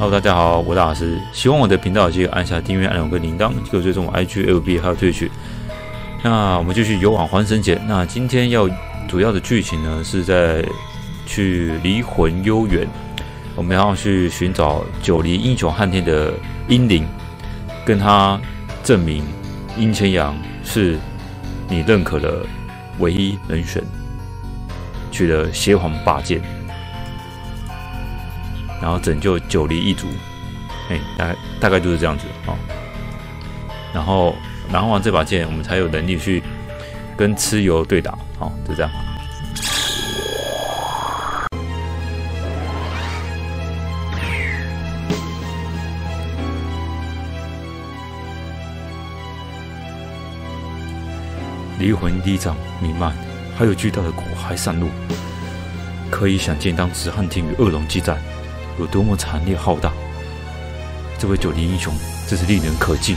Hello， 大家好，我是大师。喜欢我的频道，记得按下订阅按钮跟铃铛，记得追踪我 IG、LB 还有Twitch。那我们继续游往还神节。那今天要主要的剧情呢，是在去离魂幽园，我们要去寻找九黎英雄汉天的英灵，跟他证明殷千阳是你认可的唯一人选，取得邪皇霸剑。 然后拯救九黎一族，大概就是这样子啊、哦。然后拿完这把剑，我们才有能力去跟蚩尤对打，哦，就这样。离魂堤障弥漫，还有巨大的骨骸散落，可以想见当时汉天与恶龙激战 有多么惨烈浩大！这位九黎英雄真是令人可敬。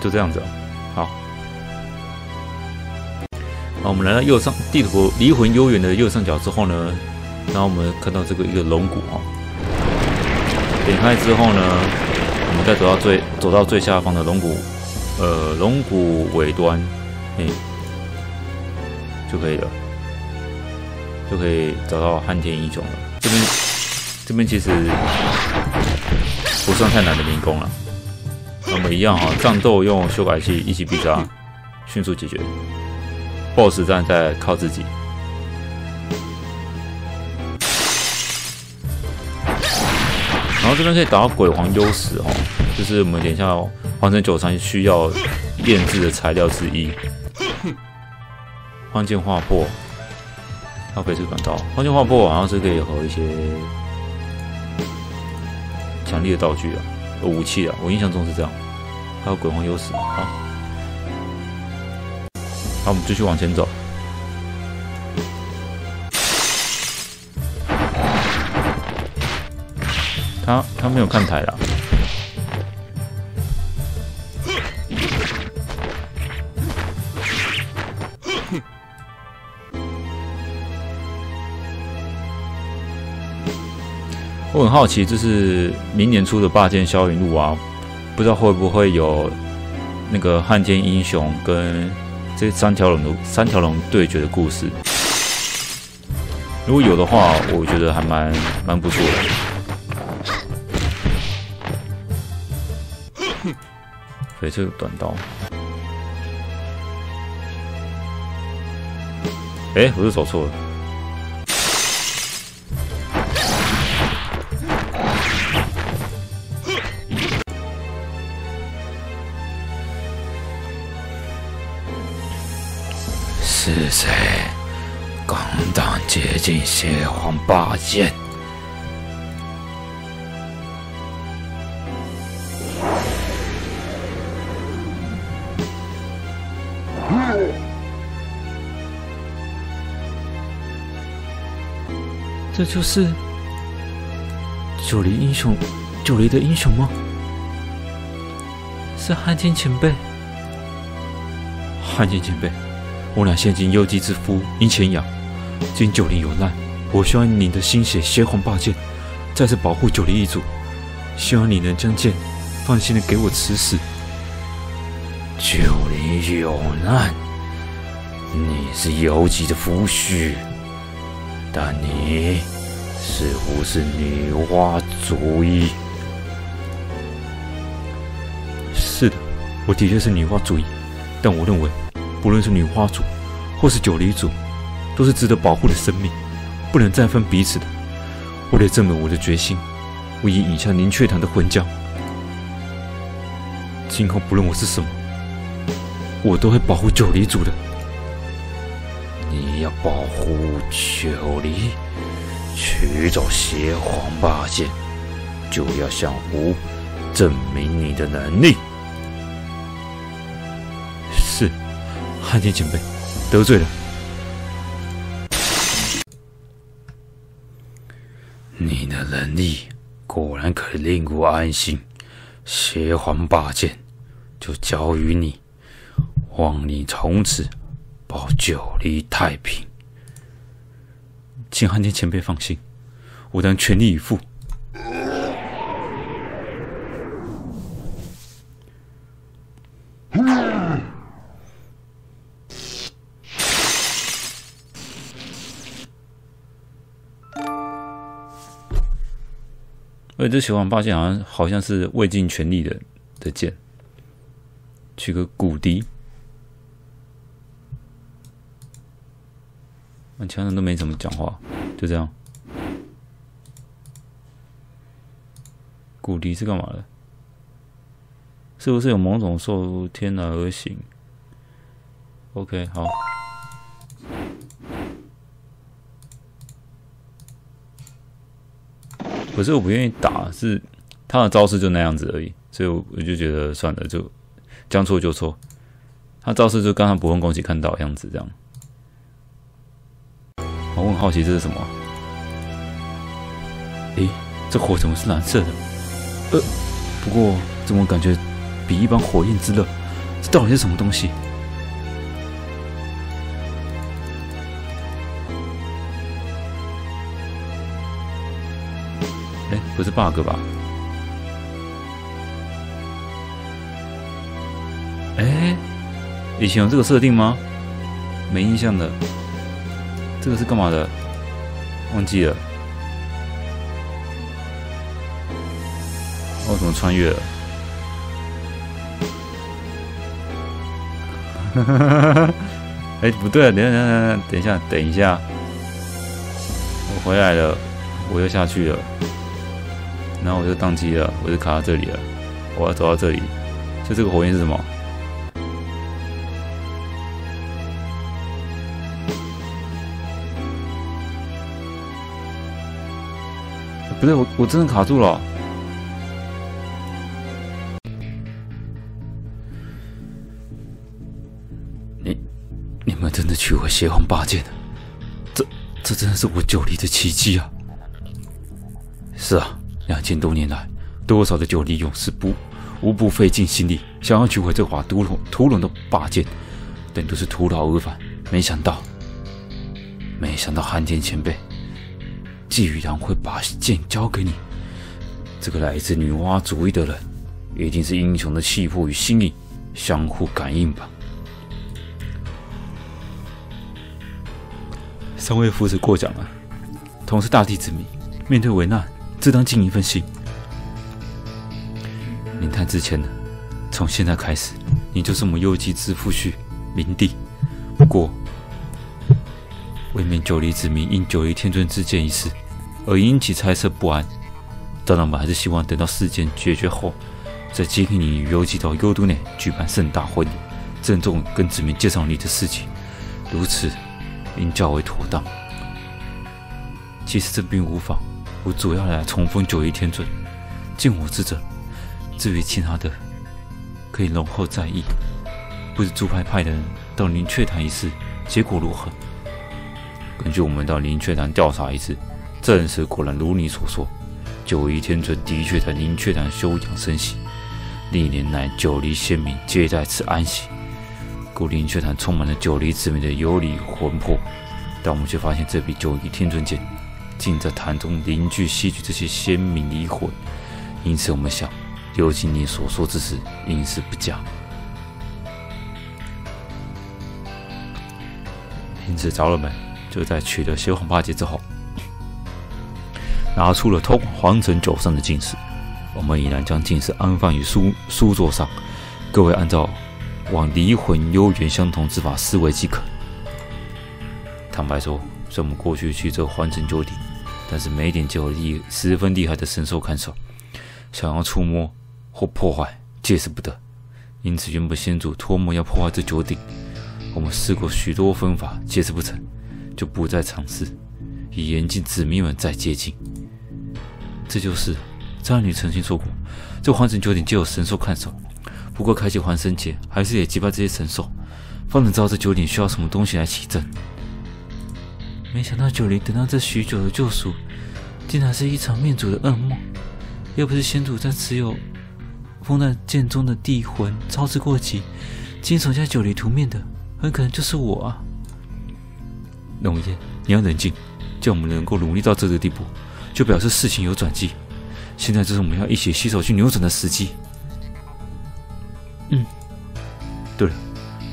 就这样子、啊。好，我们来到右上地图离魂幽园的右上角之后呢，然后我们看到这个一个龙骨啊、哦，点开之后呢，我们再走到最下方的龙骨，龙骨尾端，就可以了。 就可以找到汉天英雄了。这边其实不算太难的民工了。我们一样哈，战斗用修改器一起必杀，迅速解决。BOSS 战再靠自己。然后这边可以打到鬼皇幽石哦，就是我们等一下还神九三需要炼制的材料之一。换剑划破。 要飞速短刀，换剑划破好像是可以和一些强力的道具啊、武器啊，我印象中是这样。还有鬼皇幽石，好，我们继续往前走。他没有看台啦。 我很好奇，就是明年出的霸剑霄云录啊，不知道会不会有那个汉天英雄跟这三条龙对决的故事。如果有的话，我觉得还蛮不错的。对，这个短刀。我是走错了。 是谁敢胆接近邪皇霸剑？这就是九黎的英雄吗？是汉天前辈，汉天前辈。 我俩现今幽姬之夫殷千阳，今九黎有难，我希望您的心血邪皇霸剑，再次保护九黎一族。希望你能将剑放心的给我持死。九黎有难，你是幽姬的夫婿，但你似乎是女娲族裔。是的，我的确是女娲族裔，但我认为。 不论是女娲族，或是九黎族，都是值得保护的生命，不能再分彼此的。为了证明我的决心，我已饮下凝血堂的魂浆。今后不论我是什么，我都会保护九黎族的。你要保护九黎，取走邪皇霸剑，就要向吾证明你的能力。 汉天前辈，得罪了。你的能力果然可令我安心，邪皇霸剑就交于你，望你从此保九黎太平。请汉奸前辈放心，我将全力以赴。而且这血王八剑好像是未尽全力的剑，取个骨笛。 其他人都没怎么讲话，就这样。骨笛是干嘛的？是不是有某种受天然而行 ？OK， 好。可是我不愿意打，是他的招式就那样子而已，所以我就觉得算了，就将错就错。他招式就刚才不用攻击看到的样子这样。 我很好奇这是什么？诶，这火怎么是蓝色的？不过怎么感觉比一般火焰之热？这到底是什么东西？诶，不是 bug 吧？诶，以前有这个设定吗？没印象的。 这个是干嘛的？忘记了。我怎么穿越了？哎，不对，等一下，我回来了，我又下去了，然后我就宕机了，我就卡到这里了，我要走到这里。所以这个火焰是什么？ 不对，我真的卡住了、哦。你们真的取回邪皇八剑了？这真的是我九黎的奇迹啊！是啊，2000多年来，多少的九黎勇士无不费尽心力，想要取回这把屠龙的八剑，但都是徒劳而返。没想到汉奸前辈。 季雨然会把剑交给你，这个来自女娲主义的人，一定是英雄的气魄与心意相互感应吧。三位父子过奖了，同是大地之民，面对危难，自当尽一份心。林探之前呢，从现在开始，你就是我们幽姬之父婿明帝。不过。 未免九黎子民因九黎天尊之剑一事而引起猜测不安，但我们还是希望等到事件解决后，再接替你与幽姬到幽都内举办盛大婚礼，郑重跟子民介绍你的事情，如此应较为妥当。其实这并无妨，我主要来重封九黎天尊，尽我之责。至于其他的，可以容后再议。不知猪派派的人到灵雀潭一事结果如何？ 根据我们到灵雀潭调查一次，证实果然如你所说，九黎天尊的确在灵雀潭休养生息。历年来，九黎先民皆在此安息，故灵雀潭充满了九黎子民的游离魂魄。但我们却发现，这柄九黎天尊剑竟在潭中凝聚吸取这些先民离魂，因此我们想，尤其你所说之事，应是不假。 因此，长老们就在取得邪皇八戒之后，拿出了通往皇城9扇的镜石。我们已然将镜石安放于书桌上，各位按照往离魂幽玄相同之法思维即可。坦白说，虽然我们过去去这皇城9地，但是每点就有十分厉害的神兽看守，想要触摸或破坏，皆是不得。因此，原本先祖托梦要破坏这9地。 我们试过许多分法，皆是不成，就不再尝试，以严禁子民们再接近。这就是张女曾经说过，这环城9点就有神兽看守。不过开启环神节，还是得击败这些神兽，方能知道这9点需要什么东西来起阵。没想到九黎等到这许久的救赎，竟然是一场灭族的噩梦。要不是先祖在持有封在剑中的地魂操之过急，经手将九黎屠灭的。 很可能就是我啊！龙爷，你要冷静，叫我们能够努力到这个地步，就表示事情有转机。现在就是我们要一起携手去扭转的时机。嗯，对了，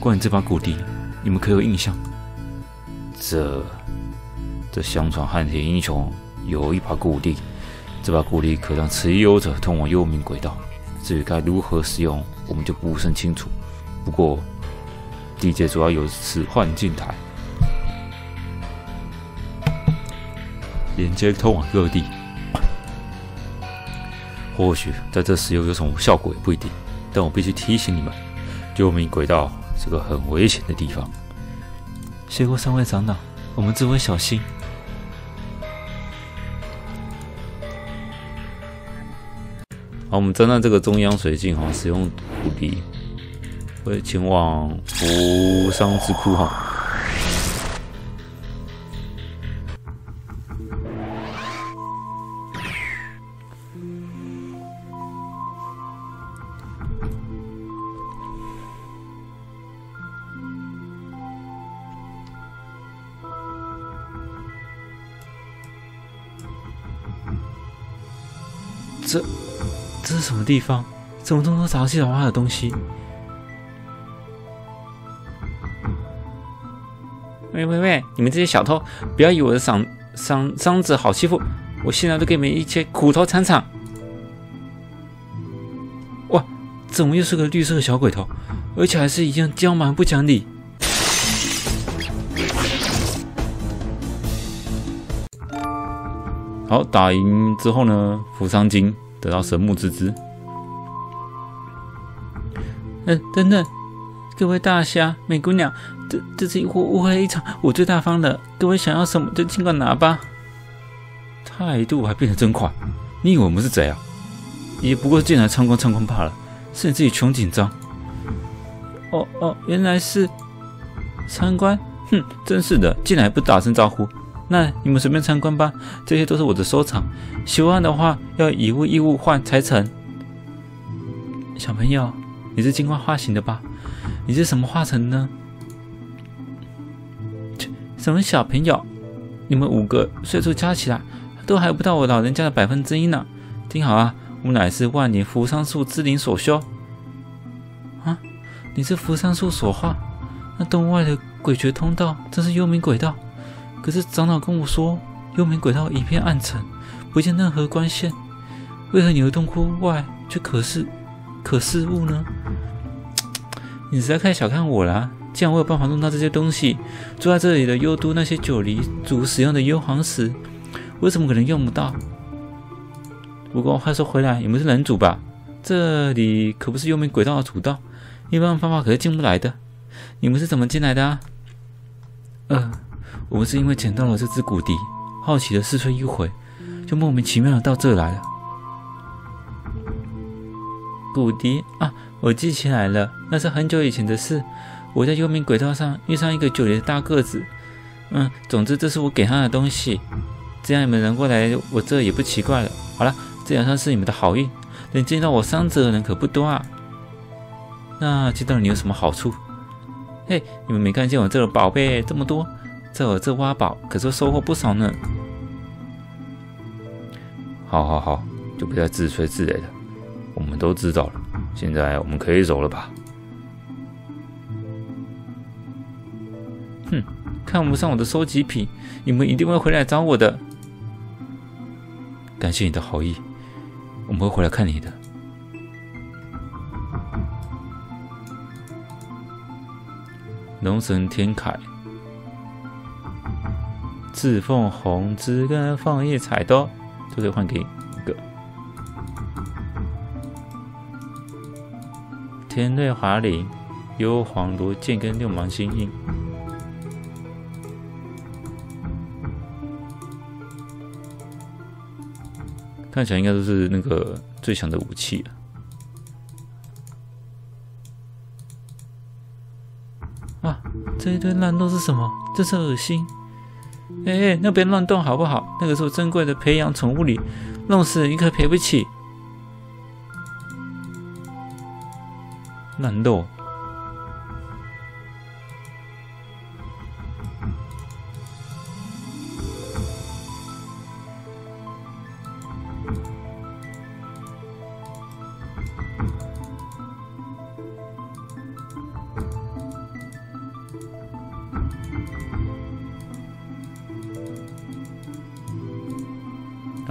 关于这把骨笛，你们可有印象？这相传汉铁英雄有一把骨笛，这把骨笛可让持幽者通往幽冥轨道。至于该如何使用，我们就不甚清楚。不过，地界主要有此幻境台，连接通往各地。或许在这使用有什么效果也不一定，但我必须提醒你们，幽冥轨道是个很危险的地方。谢过三位长老，我们自会小心。好，我们站在这个中央水镜哈，使用骨笛会前往扶桑之窟哈。这是什么地方？怎么这么多杂七杂八的东西？喂！你们这些小偷，不要以为我的伤者好欺负，我现在都给你们一些苦头尝尝。哇，怎么又是个绿色的小鬼头？而且还是一样刁蛮不讲理。好，打赢之后呢，扶桑金得到神木之枝。等等，各位大侠、美姑娘，这次误会了一场，我最大方了。各位想要什么就尽管拿吧。态度还变得真快，你以为我们是贼啊？也不过进来参观参观罢了，是你自己穷紧张。哦，原来是参观，哼，真是的，进来不打声招呼。那你们随便参观吧，这些都是我的收藏。喜欢的话，要以物易物换才成。小朋友，你是金花化形的吧？你是什么化成呢？什么小朋友？你们5个岁数加起来，都还不到我老人家的1%呢。听好啊，我乃是万年扶桑树之灵所修。啊，你是扶桑树所化？那洞外的诡谲通道，正是幽冥轨道。可是长老跟我说，幽冥轨道一片暗沉，不见任何光线。为何你的洞窟外却可视物呢？你实在太小看我啦！既然我有办法弄到这些东西，住在这里的幽都那些九黎族使用的幽黄石，我怎么可能用不到？不过话说回来，你们是人族吧？这里可不是幽冥轨道的主道，一般方法可是进不来的。你们是怎么进来的啊？我们是因为捡到了这只骨笛，好奇的试吹一回，就莫名其妙的到这来了。骨笛啊，我记起来了，那是很久以前的事。我在幽冥轨道上遇上一个9黎的大个子，总之这是我给他的东西。这样你们能过来我这也不奇怪了。好了，这也算是你们的好运，能见到我伤者的人可不多啊。那见到你有什么好处？嘿，你们没看见我这个宝贝这么多？在我这挖宝可是收获不少呢。好，就不再自吹自擂了。我们都知道了，现在我们可以走了吧？哼，看不上我的收集品，你们一定会回来找我的。感谢你的好意，我们会回来看你的。龙神天凯。赤凤红枝跟放叶彩刀都可以换给一个。天瑞华翎、幽篁罗剑跟6芒星印。看起来应该都是那个最强的武器了。啊，这一堆烂肉是什么？真是恶心！哎，那边乱动好不好？那个是我珍贵的培养宠物里，弄死你可赔不起。烂肉。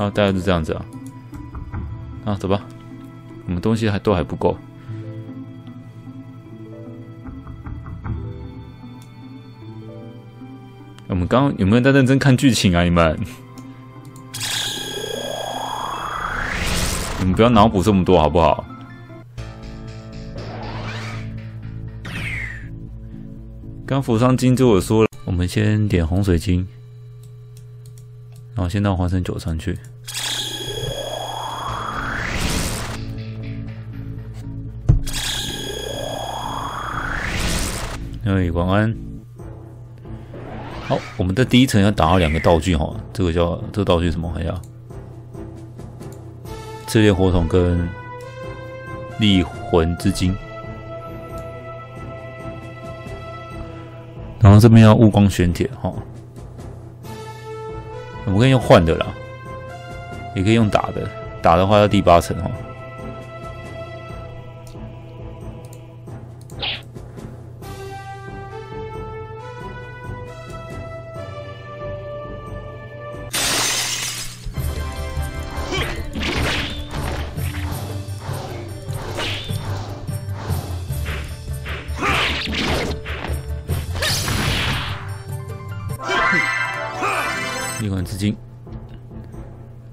啊，大概是这样子啊。啊，走吧，我们东西都还不够。我们刚刚有没有在认真看剧情啊？你们，你们不要脑补这么多好不好？ 刚扶桑金就我说了，我们先点洪水晶，然后先到花生酒上去。哎，晚安。好，我们的第一层要打到两个道具哈，这个道具什么？看一下，炽烈火种跟立魂之金。 然后这边要雾光玄铁哈，我们可以用换的啦，也可以用打的。打的话要第8层哈。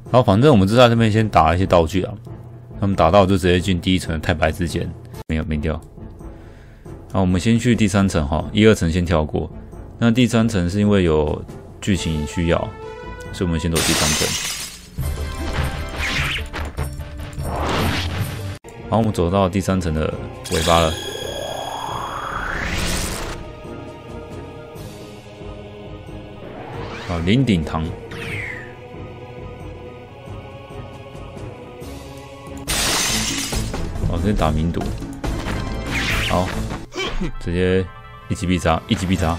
好，反正我们就在这边先打一些道具啊，他们打到就直接进第1层的太白之剑，没掉。好，我们先去第3层哈，1、2层先跳过。那第3层是因为有剧情需要，所以我们先走第3层。好，我们走到第3层的尾巴了。 啊，林鼎堂。哦，这打民毒。好，直接一击必杀，一击必杀。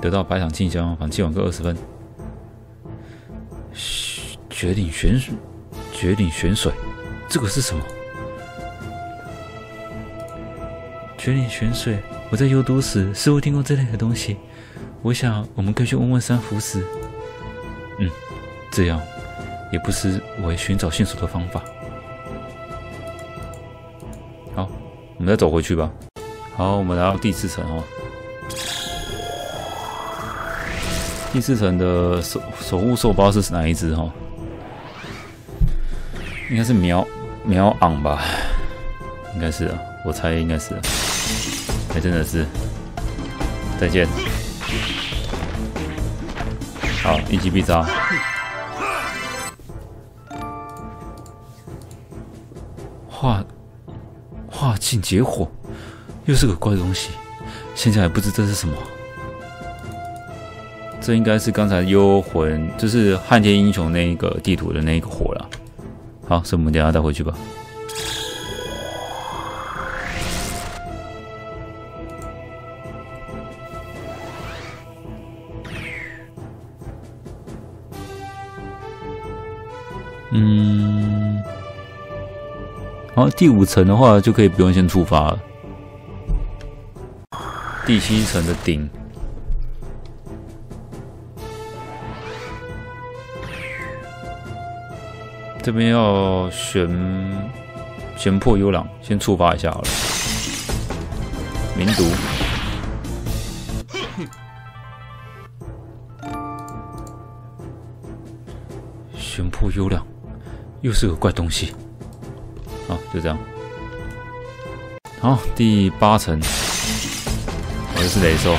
得到白场静香，反击网各20分。绝顶玄水，绝顶玄水，这个是什么？绝顶玄水，我在幽都时似乎听过这类的东西。 我想，我们可以去问问三福寺。嗯，这样也不失为寻找线索的方法。好，我们再走回去吧。好，我们来到第4层哦。第4层的守护兽包是哪一只哦？应该是苗昂吧？应该是啊，我猜应该是。还真的是。再见。 好，一击必杀。化烬结火，又是个怪东西，现在还不知这是什么。这应该是刚才幽魂，就是汉天英雄那个地图的那个火了。好，所以我们等一下带回去吧。嗯，好，第5层的话就可以不用先触发了。第7层的顶，这边要玄破幽狼，先触发一下好了。民毒。 玄破幽狼，又是个怪东西。好，就这样。好，第8层，我又是雷兽。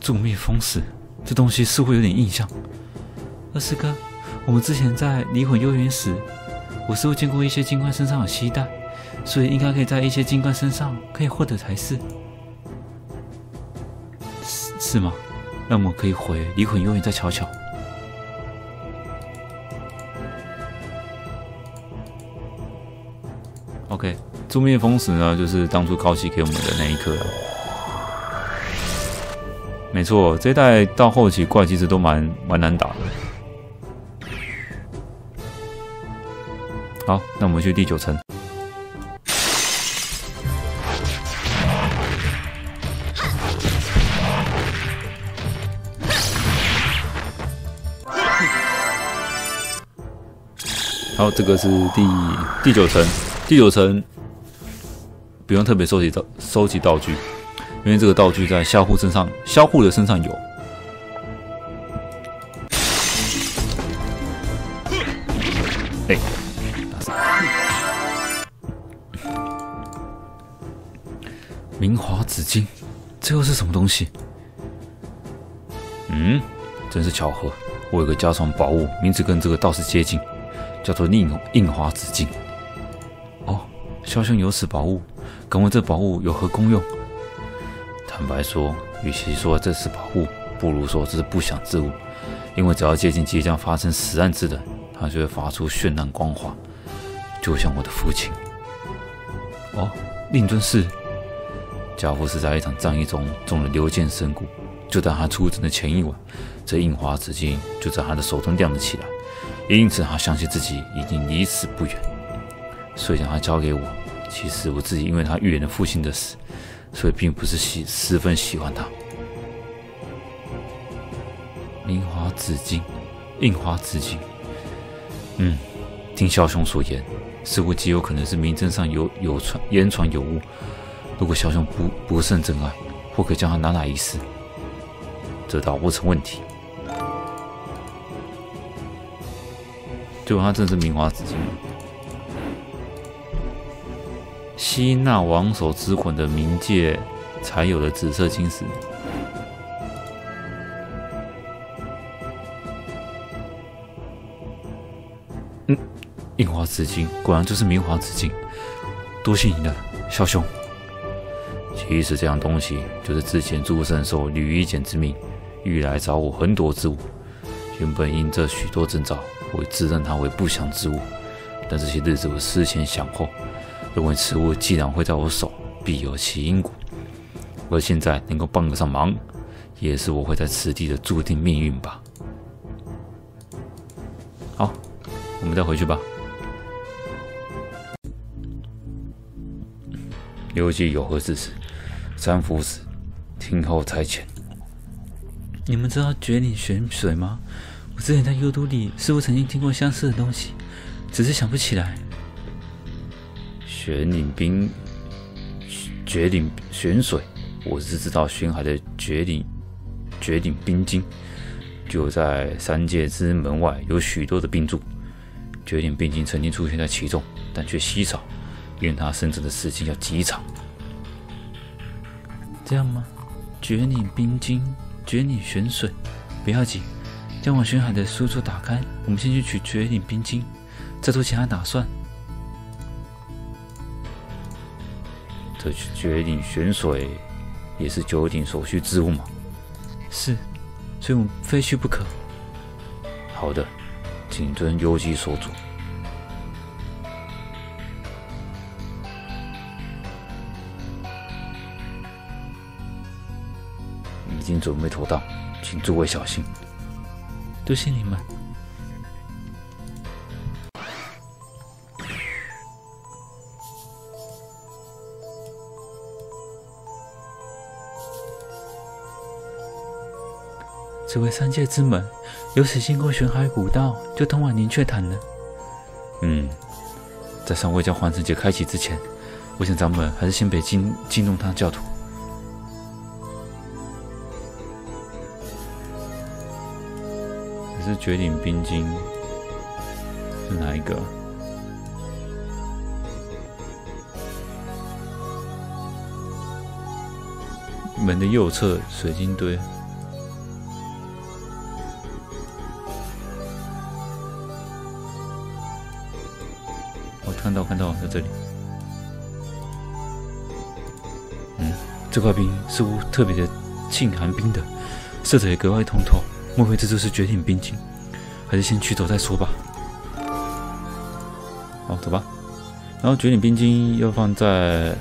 助灭风死，这东西似乎有点印象。20哥，我们之前在离魂幽园时，我似乎见过一些精怪身上有携带，所以应该可以在一些精怪身上可以获得才是。 是吗？那我们可以回离魂幽园再瞧瞧。OK， 诛灭风石呢，就是当初高希给我们的那一颗了。没错，这一代到后期怪其实都蛮难打的。好，那我们去第9层。然后这个是第9层，第9层不用特别收集道具，因为这个道具在销户身上，销户的身上有。 明华紫金，这又是什么东西？嗯，真是巧合，我有个家传宝物，名字跟这个倒是接近，叫做印华紫金。哦，萧兄有此宝物，敢问这宝物有何功用？坦白说，与其说这是宝物，不如说这是不祥之物，因为只要接近即将发生死案之人，他就会发出绚烂光华，就像我的父亲。哦，令尊是。 家父是在一场战役中中了6箭身故，就在他出征的前一晚，这印华紫金就在他的手中亮了起来，也因此他相信自己已经离死不远，所以将他交给我。其实我自己因为他预言了父亲的死，所以并不是十分喜欢他。明华紫金，印华紫金，嗯，听萧兄所言，似乎极有可能是名侦上言传有误。 如果小熊不胜真爱，或可将他拿来一试，这倒不成问题。结果他真是明华紫金，吸纳王手之魂的冥界才有的紫色晶石。嗯，印华紫金果然就是明华紫金，多谢你了，小熊。 其实这样东西就是之前诸圣受吕夷简之命，欲来找我横夺之物。原本因这许多征兆，我自认它为不祥之物。但这些日子我思前想后，认为此物既然会在我手，必有其因果。而现在能够帮得上忙，也是我会在此地的注定命运吧。好，我们再回去吧。刘季有何指示？ 三福子，听候差遣。你们知道绝岭玄水吗？我之前在幽都里似乎曾经听过相似的东西，只是想不起来。绝岭玄水，我是知道玄海的绝岭冰晶，就在三界之门外有许多的冰柱，绝岭冰晶曾经出现在其中，但却稀少，因为它生成的时间要极长。 这样吗？绝岭冰晶，绝岭玄水，不要紧，将往玄海的书桌打开，我们先去取绝岭冰晶，再做其他打算。这绝岭玄水也是九鼎所需之物吗？是，所以我们非去不可。好的，谨遵幽姬所嘱。 已经准备妥当，请诸位小心。多谢你们。只为三界之门，由此经过玄海古道，就通往宁雀潭了。嗯，在尚未将还神诀开启之前，我想咱们还是先别惊动他教徒。 是绝顶冰晶，是哪一个？门的右侧水晶堆。我看到，在这里。嗯，这块冰似乎特别的沁寒冰的，色泽也格外通透。 莫非这就是绝顶冰晶？还是先取走再说吧。好，走吧。然后绝顶冰晶要放在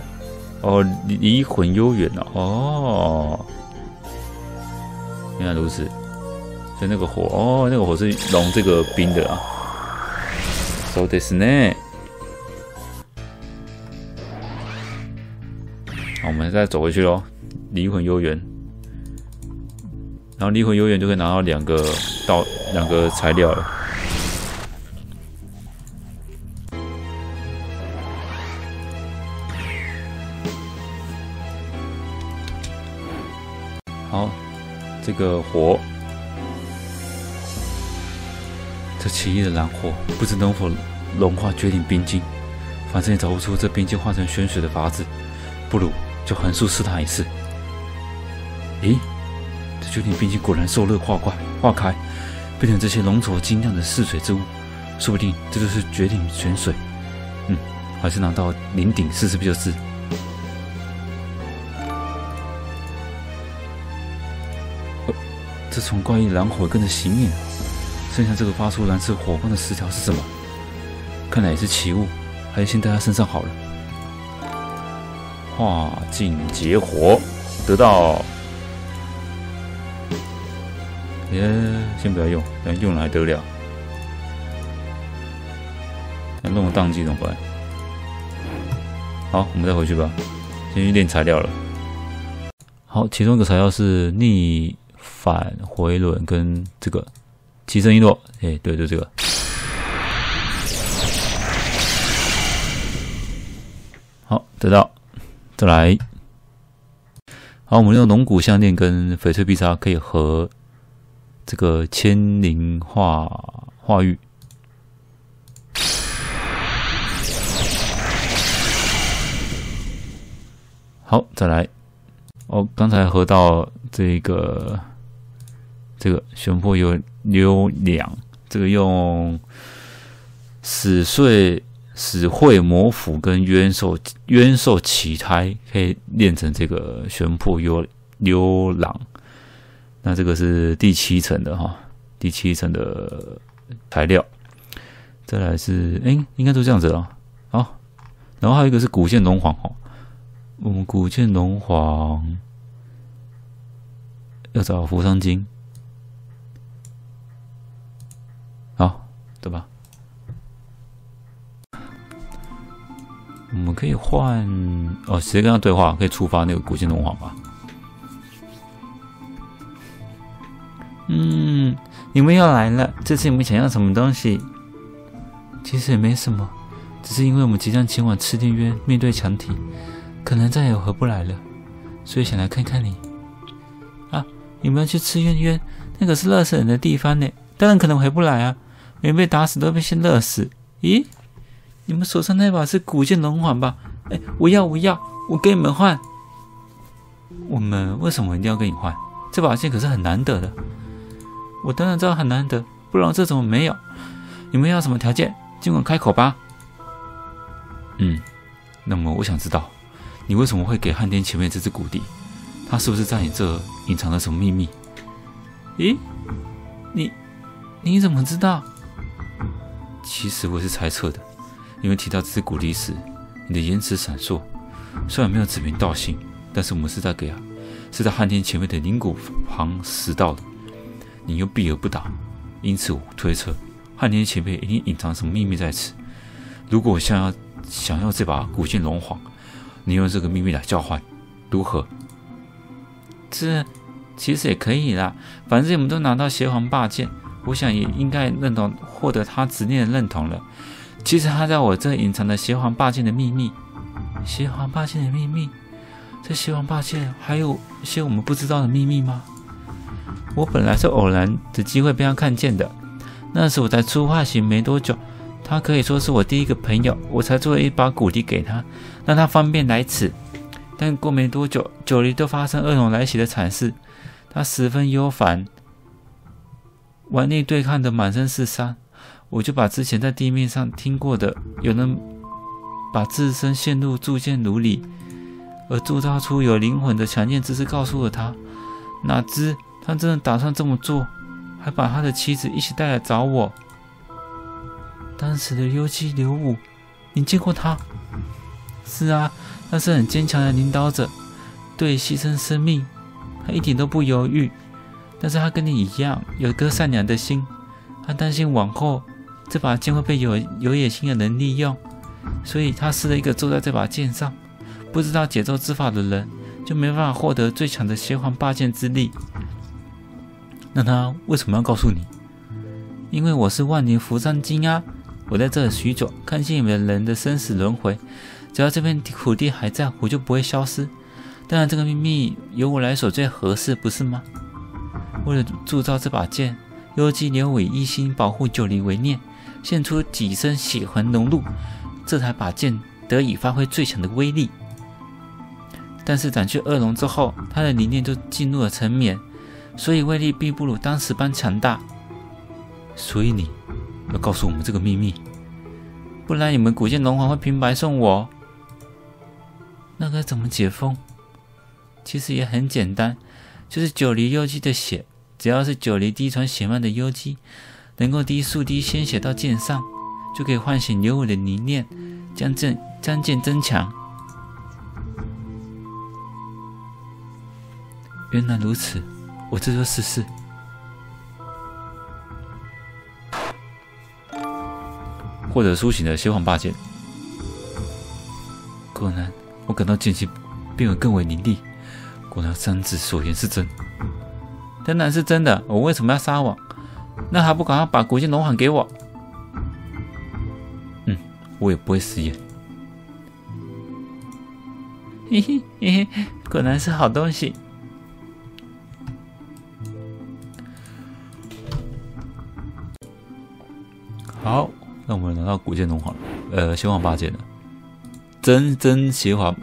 离魂悠远了。哦，原来如此。所以那个火那个火是融这个冰的啊。そうですね。好，我们再走回去喽。离魂悠远。 然后离魂悠远就可以拿到两个材料了。好，这个火，这奇异的蓝火不知能否融化绝顶冰晶，反正也找不出这冰晶化成玄水的法子，不如就横竖试探一次。咦，这绝顶冰晶果然受热化开，变成这些浓稠晶亮的似水之物，说不定这就是绝顶玄水。嗯，还是拿到灵鼎试试不就是？ 这从怪异蓝火跟着熄灭了，剩下这个发出蓝色火光的石条是什么？看来也是奇物，还是先带在身上好了。化境劫火，得到。先不要用，等用了还得了？要弄我当机怎么办？好，我们再回去吧，先去炼材料了。好，其中一个材料是逆。 反回轮跟这个齐身一落，哎，对对，这个。好，得到，再来。好，我们用龙骨项链跟翡翠碧砂可以和这个千灵化玉。好，再来。哦，刚才合到这个。 这个玄魄有两，这个用死慧魔斧跟冤兽奇胎可以练成这个玄魄幽狼，那这个是第7层的哈，第7层的材料。再来是应该都这样子了。好，然后还有一个是古剑龙皇哈，我们古剑龙皇要找扶桑精。 对吧？我们可以换哦，直接跟他对话，可以触发那个古剑龙皇吧？嗯，你们要来了，这次你们想要什么东西？其实也没什么，只是因为我们即将前往赤电渊面对强体，可能再也合不来了，所以想来看看你。啊，你们要去赤电渊，那可是热死人的地方呢，当然可能回不来啊。 没被打死都被先热死。咦，你们手上那把是古剑龙环吧？哎，我要，我跟你们换。我们为什么一定要跟你换？这把剑可是很难得的。我当然知道很难得，不然这怎么没有？你们要什么条件？尽管开口吧。嗯，那么我想知道，你为什么会给汉天前面这只骨笛？他是不是在你这隐藏了什么秘密？咦，你怎么知道？ 其实我是猜测的，因为提到这只骨笛时，你的言辞闪烁。虽然没有指名道姓，但是我们是在汉天前面的灵骨旁拾到的。你又避而不答，因此我推测汉天前面一定隐藏什么秘密在此。如果我想要这把古剑龙皇，你用这个秘密来交换，如何？这其实也可以啦，反正我们都拿到邪皇霸剑。 我想也应该获得他执念的认同了。其实他在我这隐藏的邪皇霸剑的秘密，这邪皇霸剑还有些我们不知道的秘密吗？我本来是偶然的机会被他看见的，那时我才出化形没多久，他可以说是我第一个朋友，我才做了一把骨笛给他，让他方便来此。但过没多久，九黎都发生恶龙来袭的惨事，他十分忧烦。 顽力对抗的满身是伤，我就把之前在地面上听过的有人把自身陷入铸剑炉里，而铸造出有灵魂的强健之事告诉了他。哪知他真的打算这么做，还把他的妻子一起带来找我。当时的幽姬刘武，你见过他？是啊，那是很坚强的领导者，对牺牲生命，他一点都不犹豫。 但是他跟你一样有一颗善良的心，他担心往后这把剑会被有野心的人利用，所以他施了一个咒在这把剑上。不知道解咒之法的人就没办法获得最强的邪皇霸剑之力。那他为什么要告诉你？因为我是万年扶桑精啊！我在这里许久，看见你们人的生死轮回，只要这片土地还在，我就不会消失。当然这个秘密由我来守最合适，不是吗？为了铸造这把剑，幽姬连尾一心保护九黎为念，献出几身血魂融入，这才把剑得以发挥最强的威力。但是斩去恶龙之后，他的灵念就进入了沉眠，所以威力并不如当时般强大。所以你要告诉我们这个秘密，不然你们古剑龙皇会平白送我。 那该怎么解封？其实也很简单，就是九黎幽姬的血，只要是九黎滴传血脉的幽姬，能够滴数滴鲜血到剑上，就可以唤醒刘伟的凝练，将剑增强。原来如此，我这就试试。或者苏醒的邪皇八剑，果然。 我感到剑气变得更为凌厉，果然三子所言是真，当然是真的。我为什么要撒谎？那还不赶快把古剑龙环给我？嗯，我也不会食言。嘿嘿嘿嘿，果然是好东西。好，那我们拿到古剑龙环，邪皇八剑了。 真邪皇，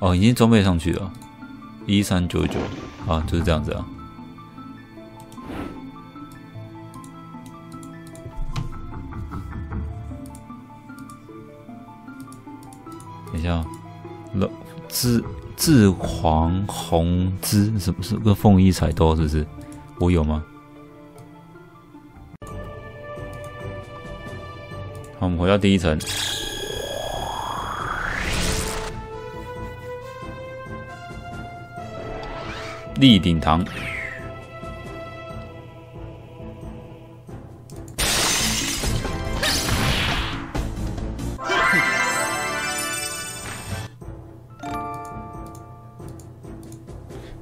哦，已经装备上去了， 1399，啊，就是这样子啊。等一下，至黄红枝是不是跟凤衣彩刀？是不是？我有吗？ 好，我们回到第一层。立鼎堂。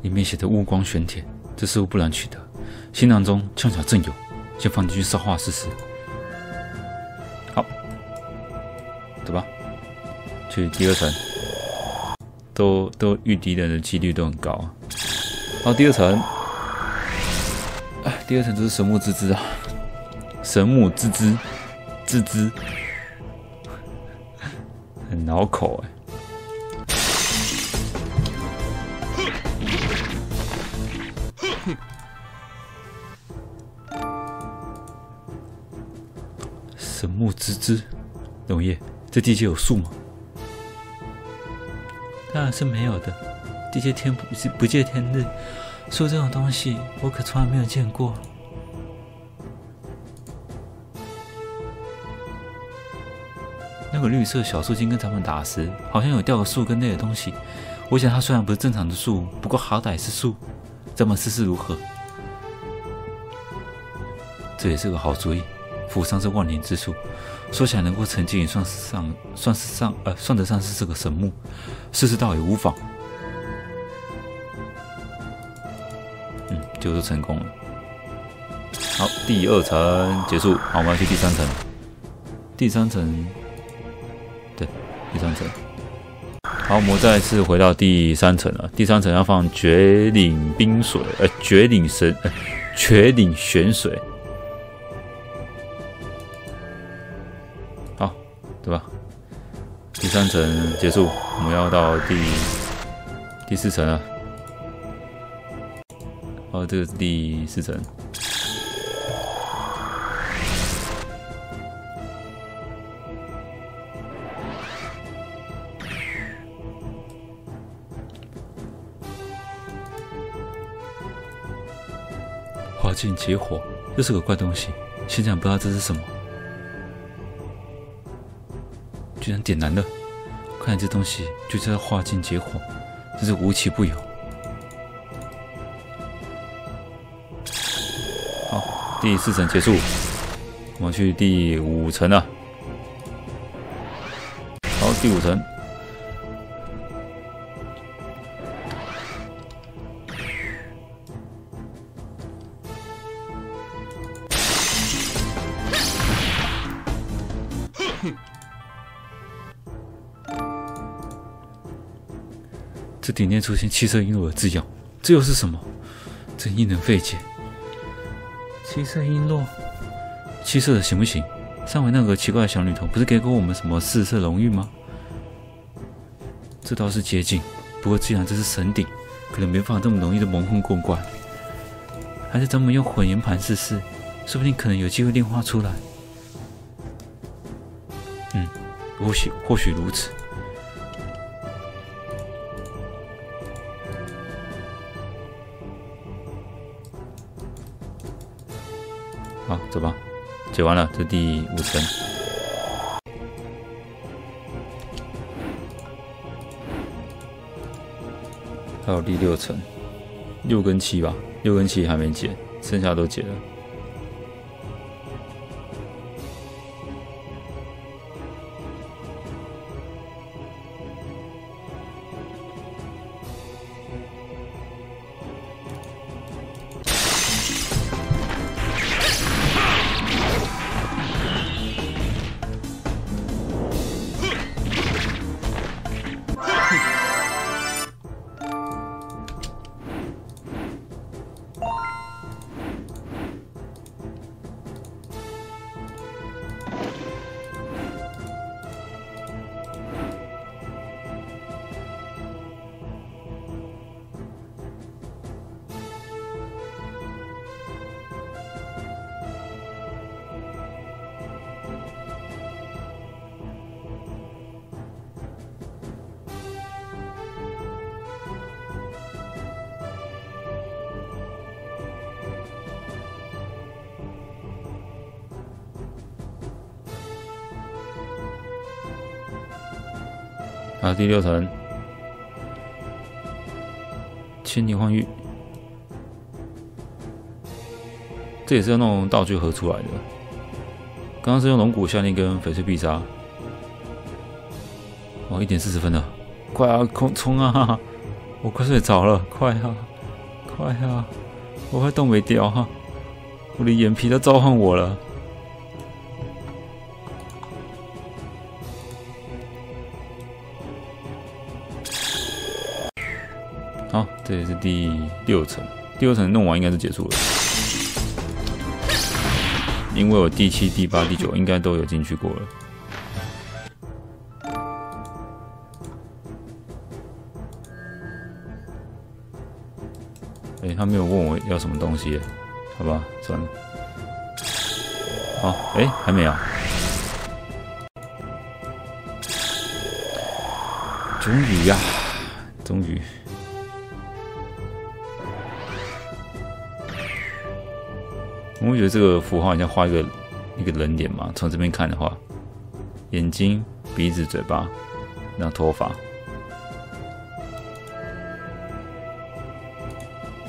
里面写的“雾光玄铁”，这是我不难取得。新囊中恰巧正有，先放进去烧化试试。 去第二层，都遇敌人的几率都很高啊。然后第二层，哎，第二层就是神木之枝啊，神木之枝，很拗口哎。神木之枝，龙叶，这地界有树吗？ 当然是没有的，这些天不见天日，树这种东西我可从来没有见过。那个绿色小树精跟咱们打时，好像有掉个树根类的东西。我想它虽然不是正常的树，不过好歹也是树，咱们试试如何？这也是个好主意。扶桑是万年之树，说起来能够成精也算得上是这个神木。 试试倒也无妨，嗯，就是成功了。好，第二层结束，好，我们要去第三层。第三层，对，第三层。好，我们再次回到第三层了。第三层要放绝岭冰水，绝岭玄水。好，对吧？ 第三层结束，我们要到第四层了。哦，这个是第四层。花尽结火，这是个怪东西，现在不知道这是什么。 居然点燃了！看来这东西就叫化境结火，真是无奇不有。好，第四层结束，我们去第五层了。好，第五层。这顶天出现七色璎珞的字样，这又是什么？真令人费解。七色璎珞，七色的行不行？上回那个奇怪的小女童不是给过我们什么四色荣誉吗？这倒是接近，不过既然这是神鼎，可能没办法这么容易的蒙混过关。还是咱们用混元盘试试，说不定可能有机会炼化出来。嗯，或许如此。 好，走吧，解完了，这第五层。还有第六层，六跟七吧，六跟七还没解，剩下都解了。啊，第六层，千年幻玉，这也是要弄道具盒出来的。刚刚是用龙骨项链跟翡翠必杀。哦，1点40分了，快啊，冲啊！我快睡着了，快啊，快啊！我快冻没掉哈、啊，我的眼皮都召唤我了。 好，这也是第六层，第六层弄完应该是结束了，因为我第7、第8、第9应该都有进去过了。哎，他没有问我要什么东西，好吧，算了。好，哎，还没啊，终于呀，终于。 我会觉得这个符号很像画一个人脸嘛，从这边看的话，眼睛、鼻子、嘴巴，然后头发，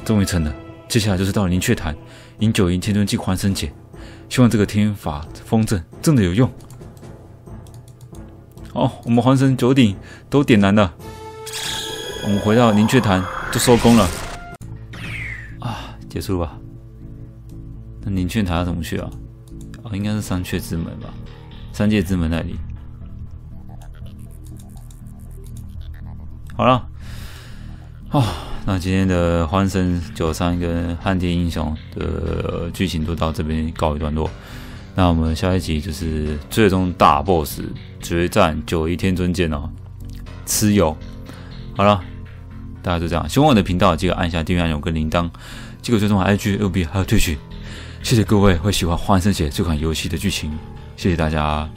终于成了。接下来就是到灵雀潭，饮九营天尊镜还神解，希望这个天法风阵真的有用。好，我们还神9鼎都点燃了，我们回到灵雀潭就收工了。啊，结束吧。 那灵雀塔要怎么去啊？哦，应该是三阙之门吧，三界之门那里。好了，哦，那今天的欢神93跟旱地英雄的剧情就到这边告一段落。那我们下一集就是最终大 BOSS 决战901天尊剑哦，蚩尤。好了，大家就这样。喜欢我的频道，记得按下订阅按钮跟铃铛，记得追踪我 IG、FB 还有Twitch。 谢谢各位会喜欢《幻神解》这款游戏的剧情，谢谢大家。